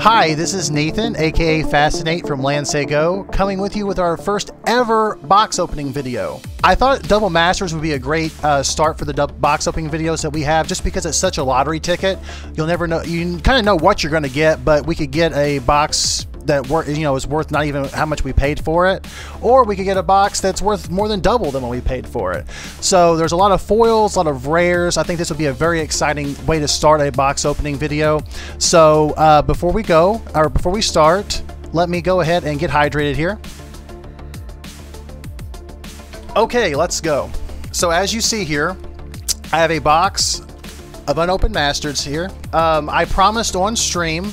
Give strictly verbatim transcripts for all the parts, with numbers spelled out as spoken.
Hi, this is Nathan, aka Fascinate from Land Say Go, coming with you with our first ever box opening video. I thought Double Masters would be a great uh, start for the box opening videos that we have, just because it's such a lottery ticket. You'll never know, you kind of know what you're going to get, but we could get a box that wor you know is worth not even how much we paid for it, or we could get a box that's worth more than double than what we paid for it. So there's a lot of foils, a lot of rares. I think this would be a very exciting way to start a box opening video. So uh, before we go, or before we start, let me go ahead and get hydrated here. Okay, let's go. So as you see here, I have a box of unopened Masters here. Um, I promised on stream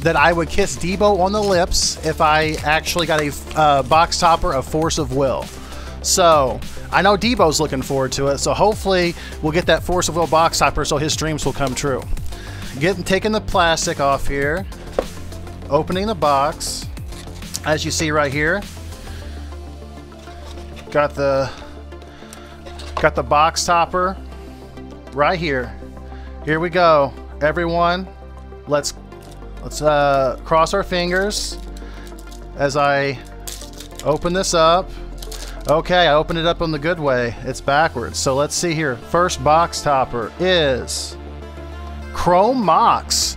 that I would kiss Debo on the lips if I actually got a uh, box topper of Force of Will. So I know Debo's looking forward to it, so hopefully we'll get that Force of Will box topper so his dreams will come true. Getting, taking the plastic off here, opening the box, as you see right here. Got the, got the box topper right here. Here we go, everyone. Let's Let's uh, cross our fingers as I open this up. Okay, I opened it up on the good way. It's backwards. So let's see here. First box topper is Chrome Mox.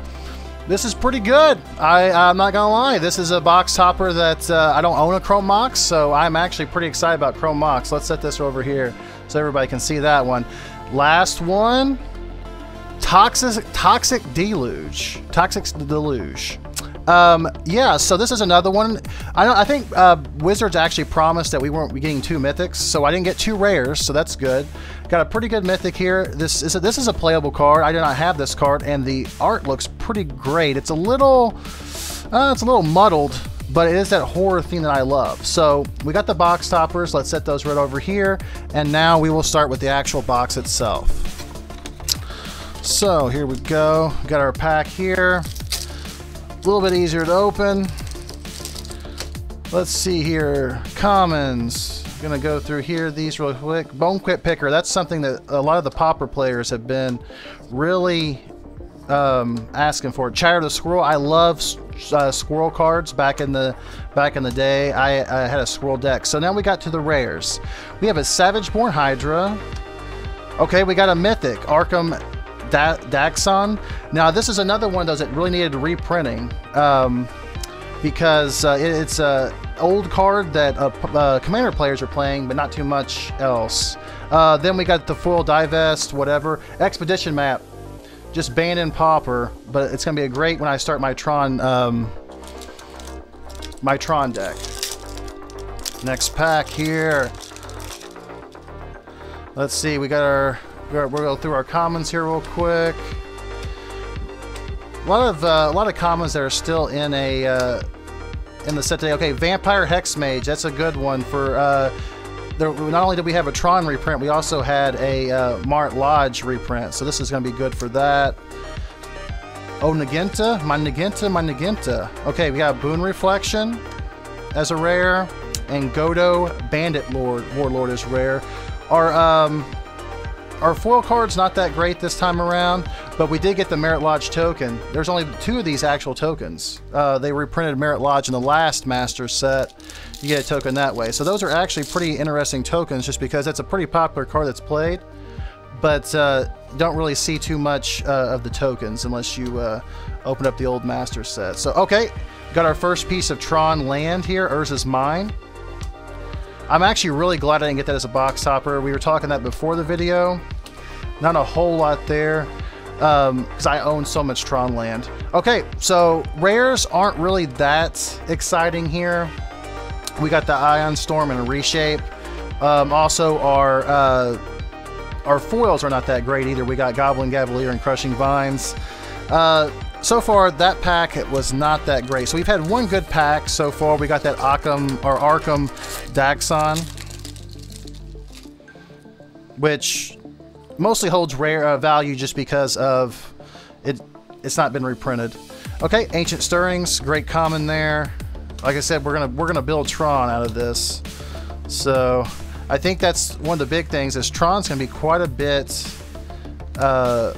This is pretty good. I, I'm not gonna lie. This is a box topper that uh, I don't own a Chrome Mox, so I'm actually pretty excited about Chrome Mox. Let's set this over here so everybody can see that one. Last one. Toxic Toxic Deluge. Toxic Deluge. Um, yeah, so this is another one. I don't, I think uh, Wizards actually promised that we weren't getting two mythics, so I didn't get two rares, so that's good. Got a pretty good mythic here. This is a, this is a playable card. I do not have this card, and the art looks pretty great. It's a little, uh, it's a little muddled, but it is that horror theme that I love. So we got the box toppers. Let's set those right over here, and now we will start with the actual box itself. So here we go, got our pack here, a little bit easier to open. Let's see here, commons, I'm gonna go through here these real quick. Bone Quit Picker, that's something that a lot of the Pauper players have been really um, asking for. Chatter the Squirrel, I love uh, squirrel cards back in the back in the day. I, I had a squirrel deck. So now we got to the rares. We have a Savageborn Hydra. Okay, we got a mythic, Arcum Dagsson. Now this is another one of those that really needed reprinting um, because uh, it, it's a old card that uh, uh, Commander players are playing, but not too much else. Uh, then we got the foil divest, whatever. Expedition Map, just banned in Pauper, but it's gonna be a great when I start my Tron um, my Tron deck. Next pack here. Let's see, we got our. We'll go through our commons here real quick. A lot of uh, a lot of commons that are still in a uh, in the set today. Okay, Vampire Hexmage, that's a good one for. Uh, there, not only did we have a Tron reprint, we also had a uh, Mart Lodge reprint, so this is going to be good for that. Oh, Naginta, my Naginta, my Naginta. Okay, we got Boon Reflection as a rare, and Godo Bandit Lord Warlord is rare. Our um. Our foil card's not that great this time around, but we did get the Merit Lodge token. There's only two of these actual tokens. Uh, they reprinted Merit Lodge in the last Master set. You get a token that way. So those are actually pretty interesting tokens just because that's a pretty popular card that's played, but uh, don't really see too much uh, of the tokens unless you uh, open up the old Master set. So, okay, got our first piece of Tron land here, Urza's Mine. I'm actually really glad I didn't get that as a box topper. We were talking that before the video. Not a whole lot there, because um, I own so much Tron land. Okay, so rares aren't really that exciting here. We got the Ion Storm and Reshape. Um, also, our uh, our foils are not that great either. We got Goblin Cavalier and Crushing Vines. Uh, So far, that pack was not that great. So we've had one good pack so far. We got that Arcum or Arcum Dagsson, which mostly holds rare uh, value just because of it. It's not been reprinted. Okay, Ancient Stirrings, great common there. Like I said, we're gonna we're gonna build Tron out of this. So I think that's one of the big things is Tron's gonna be quite a bit. Uh,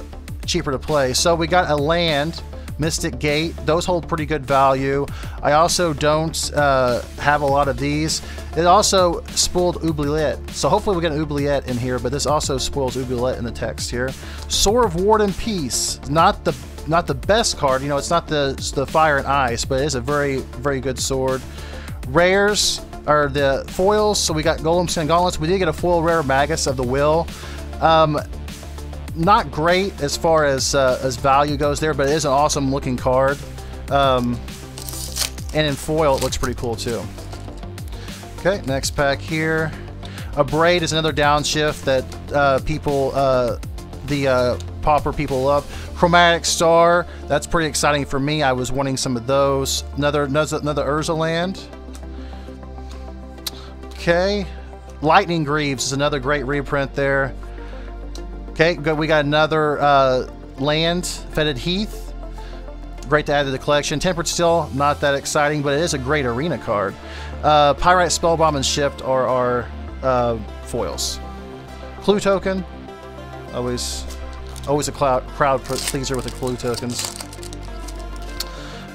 cheaper to play. So we got a land, Mystic Gate. Those hold pretty good value. I also don't uh, have a lot of these. It also spoiled Oubliette. So hopefully we get an Oubliette in here, but this also spoils Oubliette in the text here. Sword of War and Peace. Not the not the best card. You know, it's not the, the fire and ice, but it is a very, very good sword. Rares are the foils. So we got Golems and Gauntlets. We did get a foil rare, Magus of the Will. Um, Not great as far as uh, as value goes there, but it is an awesome looking card. Um, and in foil, it looks pretty cool too. Okay, next pack here. A Braid is another downshift that uh, people, uh, the uh, pauper people love. Chromatic Star, that's pretty exciting for me. I was wanting some of those. Another, another, another Urza land. Okay. Lightning Greaves is another great reprint there. Okay, good. We got another uh, land, Fetid Heath. Great to add to the collection. Tempered Steel, not that exciting, but it is a great arena card. Uh, Pyrite Spellbomb and Shift are our uh, foils. Clue token, always, always a cloud, crowd pleaser with the clue tokens.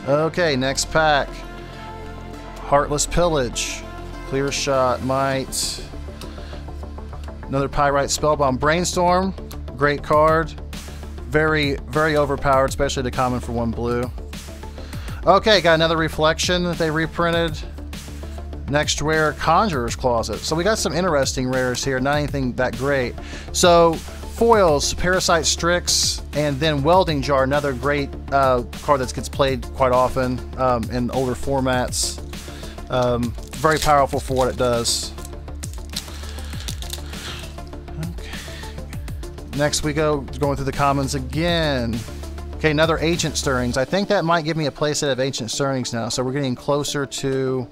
Okay, next pack. Heartless Pillage, Clear Shot, Might. Another Pyrite Spellbomb, Brainstorm. Great card. Very, very overpowered, especially to common for one blue. Okay, got another Reflection that they reprinted. Next rare, Conjurer's Closet. So we got some interesting rares here, not anything that great. So foils, Parasite Strix, and then Welding Jar, another great uh, card that gets played quite often um, in older formats. Um, very powerful for what it does. Next we go, going through the commons again. Okay, another Ancient Stirrings. I think that might give me a playset of Ancient Stirrings now, so we're getting closer to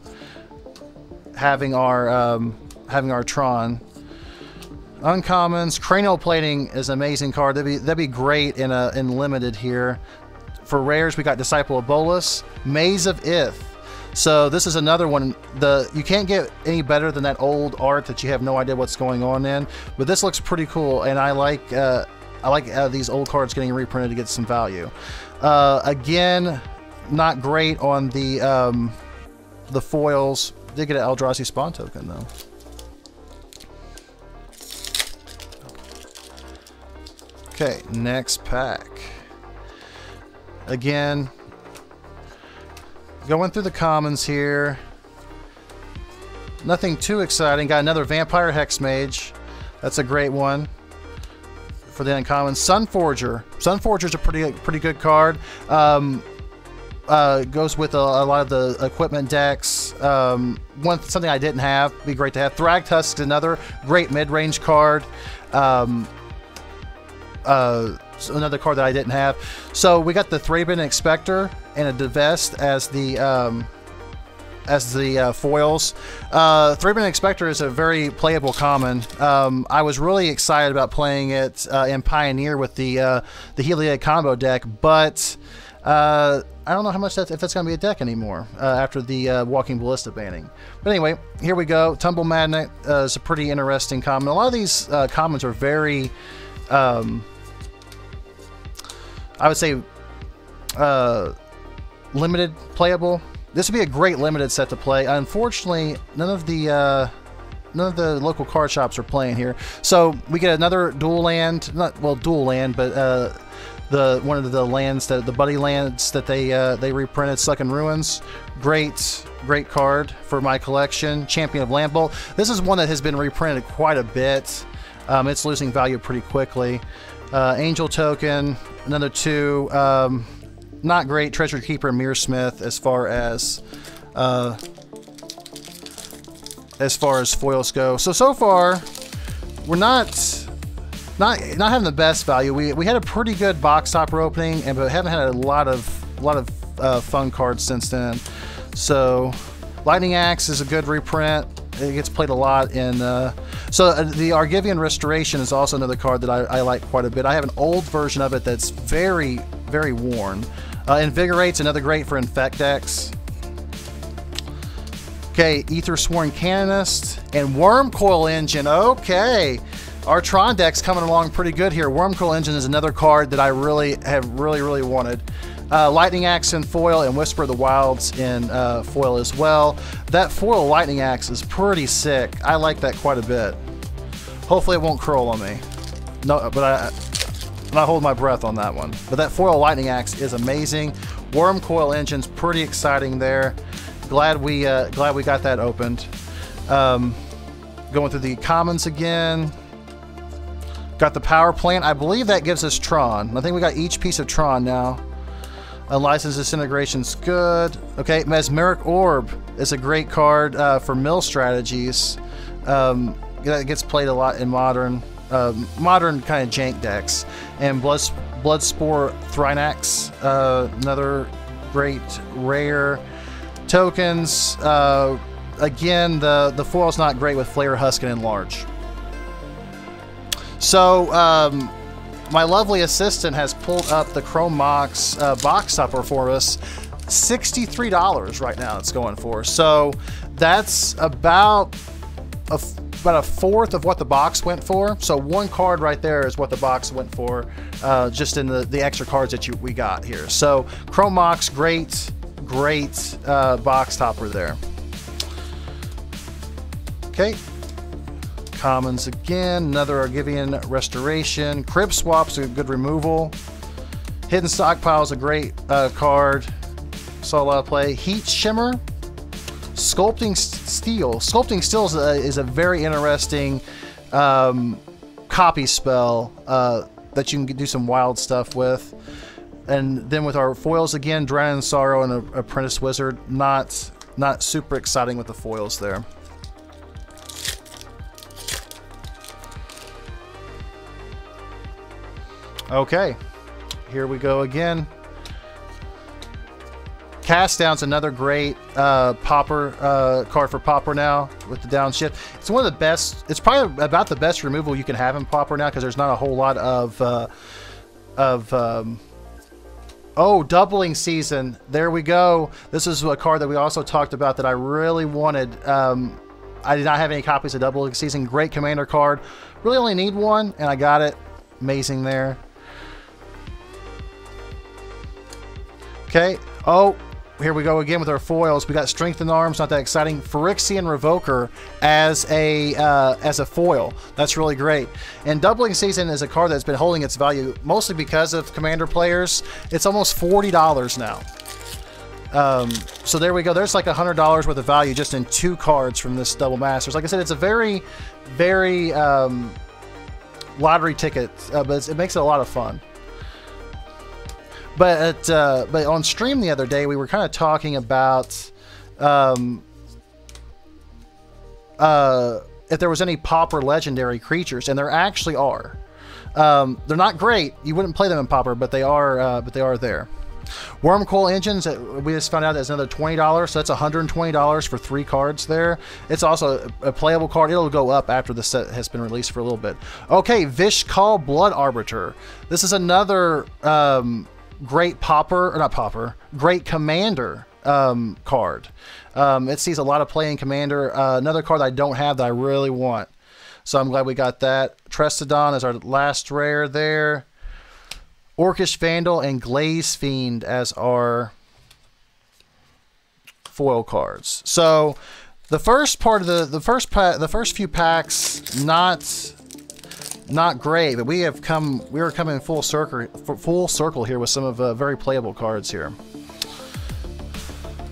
having our um, having our Tron. Uncommons, Cranial Plating is an amazing card. That'd be, that'd be great in, a, in Limited here. For rares, we got Disciple of Bolas, Maze of Ith. So this is another one. The you can't get any better than that old art that you have no idea what's going on in. But this looks pretty cool, and I like uh, I like uh, these old cards getting reprinted to get some value. Uh, again, not great on the um, the foils. Did get an Eldrazi Spawn token though. Okay, next pack. Again. Going through the commons here. Nothing too exciting. Got another Vampire Hexmage. That's a great one for the uncommon. Sunforger. Sunforger's a pretty pretty good card. Um, uh, goes with a, a lot of the equipment decks. Um, one something I didn't have. Be great to have. Thragtusk's another great mid-range card. Um, uh, another card that I didn't have. So we got the Thraben Expector and a Divest as the um, as the uh, foils. Uh, Thraben Expector is a very playable common. Um, I was really excited about playing it uh, in Pioneer with the uh, the Heliod combo deck, but uh, I don't know how much that's, if that's going to be a deck anymore uh, after the uh, Walking Ballista banning. But anyway, here we go. Tumble Magnet uh, is a pretty interesting common. A lot of these uh, commons are very um, I would say uh, limited playable. This would be a great limited set to play. Unfortunately, none of the uh, none of the local card shops are playing here. So we get another dual land, not well dual land, but uh, the one of the lands that the buddy lands that they uh, they reprinted, Sunken Ruins. Great, great card for my collection. Champion of Land Bolt. This is one that has been reprinted quite a bit. Um, it's losing value pretty quickly. Uh, Angel Token, another two. Um, not great. Treasure Keeper, Mirror Smith, as far as uh, as far as foils go. So so far, we're not not not having the best value. We we had a pretty good box topper opening, and but haven't had a lot of a lot of uh, fun cards since then. So Lightning Axe is a good reprint. It gets played a lot in. Uh, so the Argivian Restoration is also another card that I, I like quite a bit. I have an old version of it that's very, very worn. Uh, Invigorate's another great for Infect decks. Okay, Aether Sworn Canonist and Worm Coil Engine. Okay, Our Tron deck's coming along pretty good here. Worm Coil Engine is another card that I really have really, really wanted. Uh, Lightning Axe in foil and Whisper of the Wilds in uh, foil as well. That foil Lightning Axe is pretty sick. I like that quite a bit. Hopefully it won't curl on me. No, but I, and I hold my breath on that one. But that foil Lightning Axe is amazing. Worm Coil Engine's pretty exciting there. Glad we uh, glad we got that opened. Um, going through the commons again. Got the power plant. I believe that gives us Tron. I think we got each piece of Tron now. Unlicensed Disintegration's good. Okay, Mesmeric Orb is a great card uh, for mill strategies. Um, that gets played a lot in modern, uh, modern kind of jank decks. And Blood Bloodspore Thrynax, uh, another great rare. Tokens. Uh, again, the the foil's not great with Flare, Husk, and Enlarge. So, um, my lovely assistant has pulled up the Chrome Mox uh, box topper for us. sixty-three dollars right now it's going for. So that's about a, about a fourth of what the box went for. So one card right there is what the box went for, uh, just in the, the extra cards that you we got here. So Chrome Mox, great, great uh, box topper there. Okay. Commons again, another Argivian Restoration. Crib Swap's a good removal. Hidden Stockpile's a great uh, card. Saw a lot of play. Heat Shimmer. Sculpting Steel. Sculpting Steel is a, is a very interesting um, copy spell uh, that you can do some wild stuff with. And then with our foils again, Drown in Sorrow and a, Apprentice Wizard. Not, not super exciting with the foils there. Okay, here we go again. Cast Down's another great uh, popper uh, card for popper now with the downshift. It's one of the best. It's probably about the best removal you can have in popper now because there's not a whole lot of uh, of. Um, oh, Doubling Season. There we go. This is a card that we also talked about that I really wanted. Um, I did not have any copies of Doubling Season. Great commander card. Really only need one, and I got it. Amazing there. Okay. Oh, here we go again with our foils. We got Strengthened Arms, not that exciting. Phyrexian Revoker as a uh, as a foil. That's really great. And Doubling Season is a card that's been holding its value mostly because of commander players. It's almost forty dollars now. Um, so there we go. There's like one hundred dollars worth of value just in two cards from this Double Masters. Like I said, it's a very, very um, lottery ticket, uh, but it's, it makes it a lot of fun. But uh, but on stream the other day, we were kind of talking about um, uh, if there was any Pauper legendary creatures, and there actually are. Um, they're not great; you wouldn't play them in Pauper, but they are. Uh, but they are there. Worm Coil Engines, we just found out that's another twenty dollars, so that's one hundred twenty dollars for three cards there. It's also a playable card. It'll go up after the set has been released for a little bit. Okay, Vishkal Blood Arbiter. This is another um, great popper, or not popper, great commander um, card. Um, it sees a lot of play in commander. Uh, another card that I don't have that I really want. So I'm glad we got that. Trestodon is our last rare there. Orcish Vandal and Glaze Fiend as our foil cards. So the first part of the the first pack, the first few packs, not not great, but we have come we are coming full circle full circle here with some of uh, very playable cards here.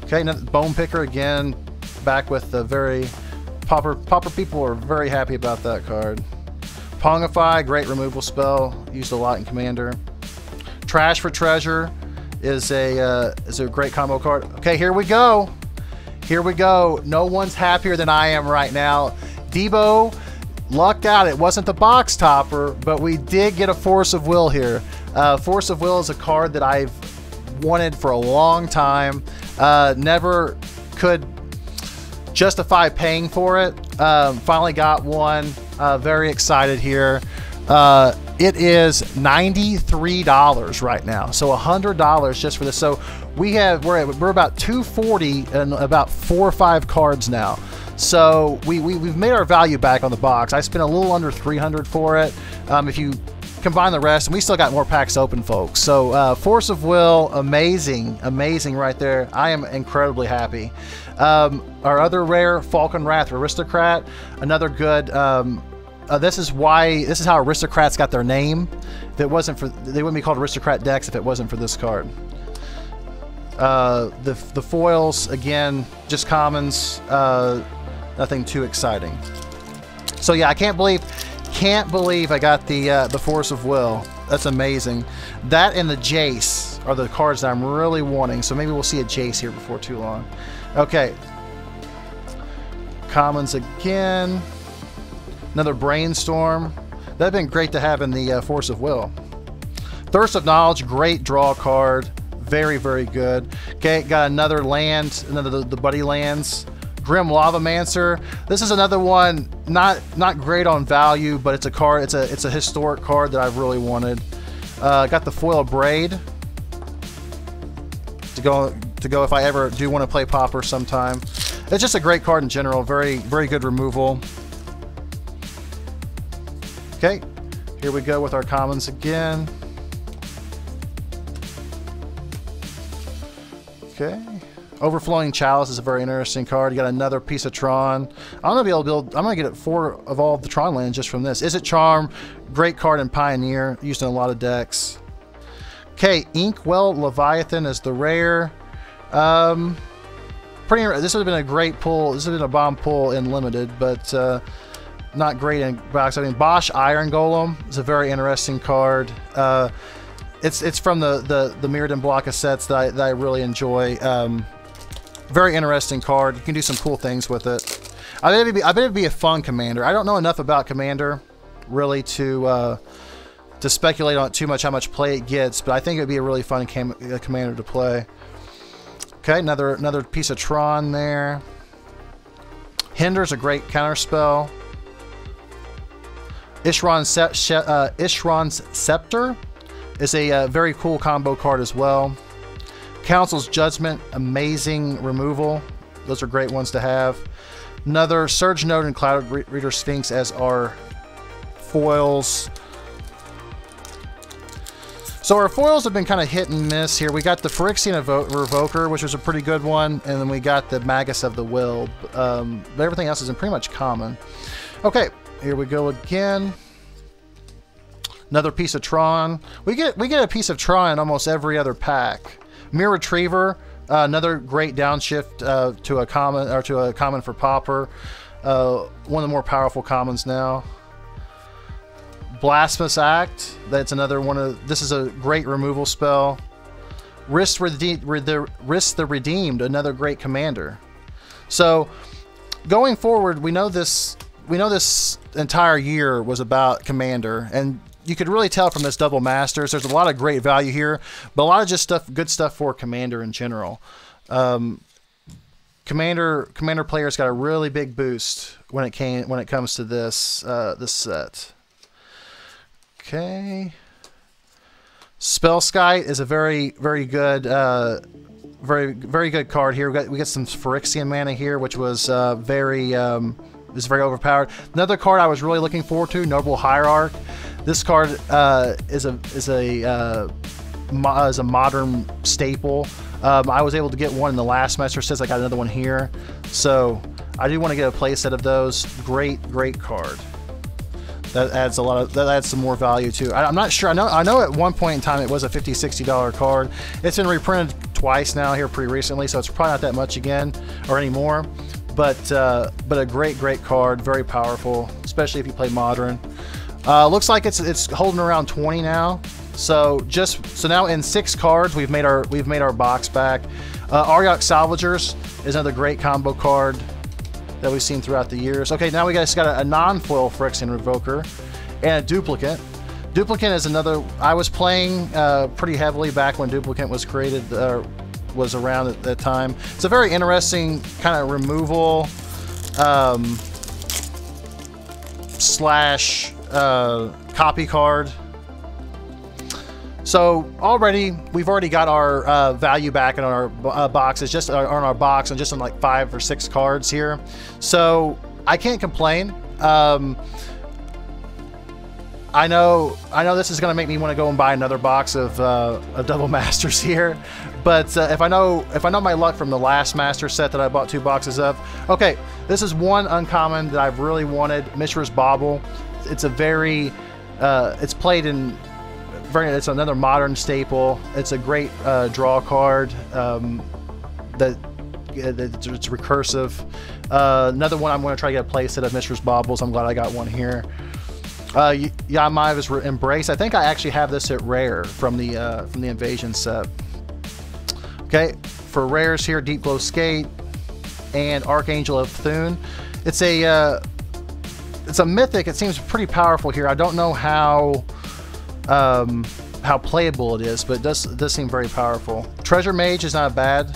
Okay, now Bone Picker again, back with the very popper popper people are very happy about that card. Pongify, great removal spell, used a lot in commander. Trash for Treasure is a uh, is a great combo card. Okay, here we go. Here we go. No one's happier than I am right now. Debo lucked out. It wasn't the box topper, but we did get a Force of Will here. Uh, Force of Will is a card that I've wanted for a long time. Uh, never could justify paying for it. Um, finally got one. Uh, very excited here. Uh, it is ninety-three dollars right now, so one hundred dollars just for this. So we have we're at, we're about two forty and about four or five cards now. So we, we, we've made our value back on the box. I spent a little under three hundred for it. Um, if you combine the rest, and we still got more packs open, folks. So uh, Force of Will, amazing, amazing right there. I am incredibly happy. Um, our other rare, Falcon Wrath Aristocrat, another good. Um, uh, this is why, this is how Aristocrats got their name. If it wasn't for, they wouldn't be called Aristocrat decks if it wasn't for this card. Uh, the the foils again, just commons. Uh, nothing too exciting. So yeah, I can't believe. Can't believe I got the uh, the Force of Will. That's amazing. That and the Jace are the cards that I'm really wanting. So maybe we'll see a Jace here before too long. Okay. Commons again. Another Brainstorm. That'd been great to have in the uh, Force of Will. Thirst of Knowledge, great draw card. Very, very good. Okay, got another land, another the, the buddy lands. Grim Lavamancer. This is another one, not not great on value, but it's a card. It's a it's a historic card that I've really wanted. Uh, got the foil Braid to go to go if I ever do want to play Pauper sometime. It's just a great card in general. Very very good removal. Okay, here we go with our commons again. Okay. Overflowing Chalice is a very interesting card. You got another piece of Tron. I'm gonna be able to build. I'm gonna get four of all the Tron lands just from this. Is it Charm? Great card in Pioneer, used in a lot of decks. Okay, Inkwell Leviathan is the rare. Um, pretty. This would have been a great pull. This would have been a bomb pull in Limited, but uh, not great in box. I mean, Bosch Iron Golem is a very interesting card. Uh, it's it's from the the the Mirrodin block of sets that I, that I really enjoy. Um, Very interesting card. You can do some cool things with it. I bet it'd be, I bet it'd be a fun commander. I don't know enough about commander, really, to uh, to speculate on it too much how much play it gets. But I think it'd be a really fun cam commander to play. Okay, another another piece of Tron there. Hinder's a great counter spell. Ishran's Se uh, Ishran's Scepter is a uh, very cool combo card as well. Council's Judgment, amazing removal. Those are great ones to have. Another Surge Node and Cloud Reader Sphinx as our foils. So our foils have been kind of hit and miss here. We got the Phyrexian Revoker, which was a pretty good one, and then we got the Magus of the Will. Um, but everything else is in pretty much common. Okay, here we go again. Another piece of Tron. We get we get a piece of Tron in almost every other pack. Mirror Retriever, uh, another great downshift uh, to a common or to a common for Pauper. Uh, one of the more powerful commons now. Blasphemous Act. That's another one of. This is a great removal spell. Risk, Rede Rede Risk the Redeemed. Another great commander. So, going forward, we know this. We know this entire year was about commander and. You could really tell from this Double Masters. There's a lot of great value here, but a lot of just stuff, good stuff for commander in general. Um, commander, commander players got a really big boost when it came when it comes to this uh, this set. Okay, Spellskite is a very very good uh, very very good card here. We got we got some Phyrexian mana here, which was uh, very um, is very overpowered. Another card I was really looking forward to, Noble Hierarch. This card uh, is a is a uh, mo is a modern staple. Um, I was able to get one in the last master sets. I got another one here, so I do want to get a play set of those. Great, great card. That adds a lot of that adds some more value too. I, I'm not sure. I know I know at one point in time it was a fifty, sixty dollar card. It's been reprinted twice now here pretty recently, so it's probably not that much again or anymore. But uh, but a great, great card. Very powerful, especially if you play modern. Uh, looks like it's it's holding around twenty now. So just so now in six cards we've made our we've made our box back. Uh, Ariok Salvagers is another great combo card that we've seen throughout the years. Okay, now we guys got a, a non-foil Phyrexian Revoker and a Duplicant. Duplicant is another I was playing uh, pretty heavily back when Duplicant was created uh, was around at that time. It's a very interesting kind of removal um, slash. Uh, copy card. So already, we've already got our uh, value back in our uh, boxes, just on our box, and just on like five or six cards here. So I can't complain. Um, I know, I know this is going to make me want to go and buy another box of, uh, of Double Masters here, but uh, if I know, if I know my luck from the last Master set that I bought two boxes of, okay, this is one uncommon that I've really wanted, Mishra's Bauble. It's a very, uh, it's played in, very, it's another modern staple. It's a great uh, draw card. Um, that it's, it's recursive. Uh, another one I'm going to try to get a playset of Mishra's Baubles. I'm glad I got one here. Uh, Yamaiva's Embrace. I think I actually have this at rare from the uh, from the Invasion set. Okay, for rares here, Deep Glow Skate and Archangel of Thune. It's a uh, it's a mythic. It seems pretty powerful here. I don't know how um, how playable it is, but it does it does seem very powerful. Treasure Mage is not bad,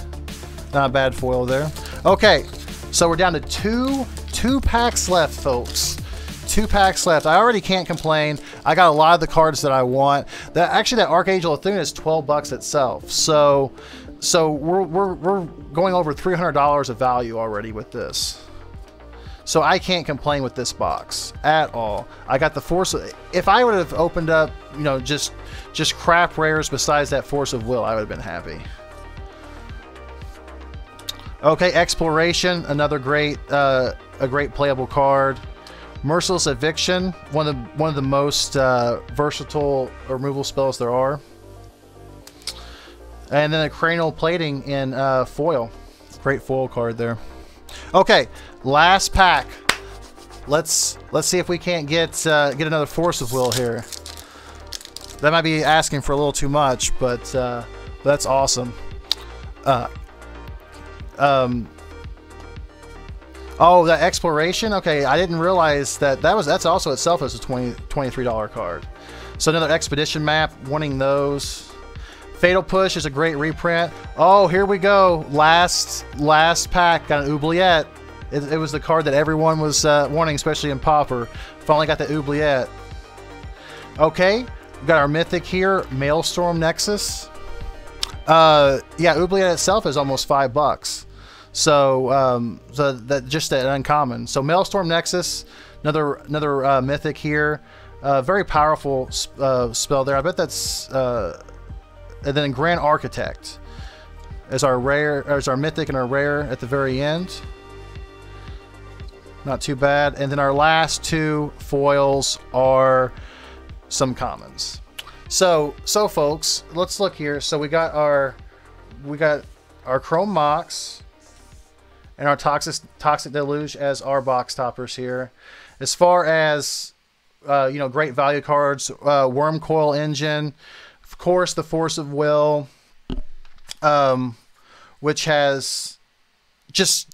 not a bad foil there. Okay, so we're down to two two packs left, folks. Two packs left. I already can't complain. I got a lot of the cards that I want. That actually, that Archangel of Thune is twelve bucks itself. So, so we're we're we're going over three hundred dollars of value already with this. So I can't complain with this box at all. I got the Force. If I would have opened up, you know, just just crap rares besides that Force of Will, I would have been happy. Okay, Exploration, another great uh, a great playable card. Merciless Eviction, one of the, one of the most uh, versatile removal spells there are. And then a Cranial Plating in uh, foil. Great foil card there. Okay, last pack. Let's let's see if we can't get uh, get another Force of Will here. That might be asking for a little too much, but uh, that's awesome. Uh, um. Oh, that Exploration? Okay, I didn't realize that that was that's also itself as a twenty-three dollar card. So another Expedition Map, wanting those. Fatal Push is a great reprint. Oh, here we go. Last last pack, got an Oubliette. It, it was the card that everyone was uh, wanting, especially in Pauper. Finally got the Oubliette. Okay, we got our Mythic here, Maelstrom Nexus. Uh, yeah, Oubliette itself is almost five bucks. So, um, so that just that uncommon. So Maelstrom Nexus, another another uh, mythic here, uh, very powerful sp uh, spell there. I bet that's. Uh, and then Grand Architect, is our rare, is our mythic and our rare at the very end. Not too bad. And then our last two foils are some commons. So so folks, let's look here. So we got our we got our Chrome Mox and our Toxic, Toxic Deluge as our box toppers here. As far as, uh, you know, great value cards, uh, Worm Coil Engine, of course, the Force of Will, um, which has just,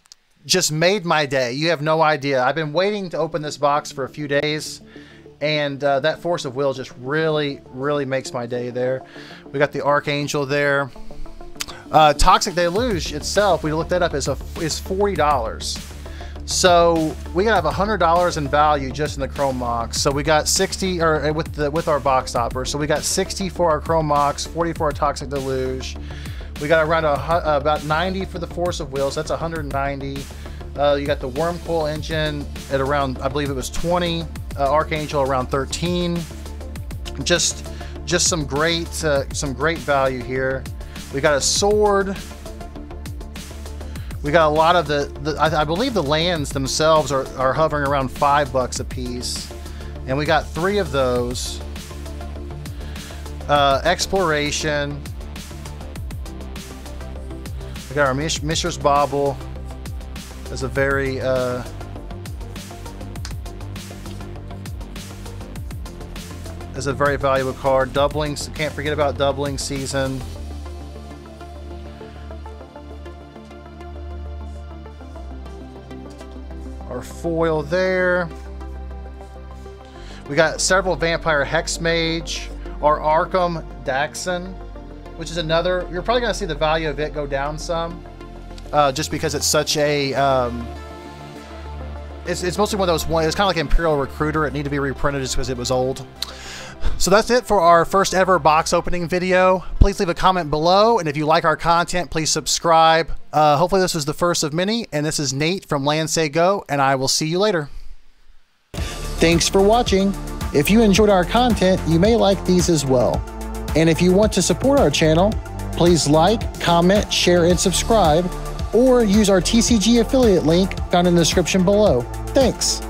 just made my day. You have no idea. I've been waiting to open this box for a few days, and uh, that Force of Will just really, really makes my day there. We got the Archangel there. Uh, Toxic Deluge itself, we looked that up, is, a, is forty dollars. So we have one hundred dollars in value just in the Chrome Mox. So we got sixty or with the with our box topper. So we got sixty for our Chrome Mox, forty for our Toxic Deluge. We got around a, about ninety for the Force of Will. So that's one hundred ninety. Uh, you got the Worm Coil Engine at around, I believe it was twenty. Uh, Archangel around thirteen. Just just some great uh, some great value here. We got a sword. We got a lot of the, the I, I believe the lands themselves are, are hovering around five bucks a piece. And we got three of those. Uh, exploration. We got our Mish Mishra's Bauble. That's a very, uh, that's a very valuable card. Doubling, can't forget about Doubling Season. Foil there. We got several Vampire Hexmage, our Arcum Dagsson, which is another. You're probably going to see the value of it go down some, uh, just because it's such a. Um, it's it's mostly one of those one. It's kind of like Imperial Recruiter. It needed to be reprinted just because it was old. So that's it for our first ever box opening video. Please leave a comment below, and if you like our content, please subscribe. Uh, hopefully this was the first of many, and this is Nate from Land Say Go, and I will see you later. Thanks for watching. If you enjoyed our content, you may like these as well. And if you want to support our channel, please like, comment, share, and subscribe, or use our T C G affiliate link found in the description below. Thanks.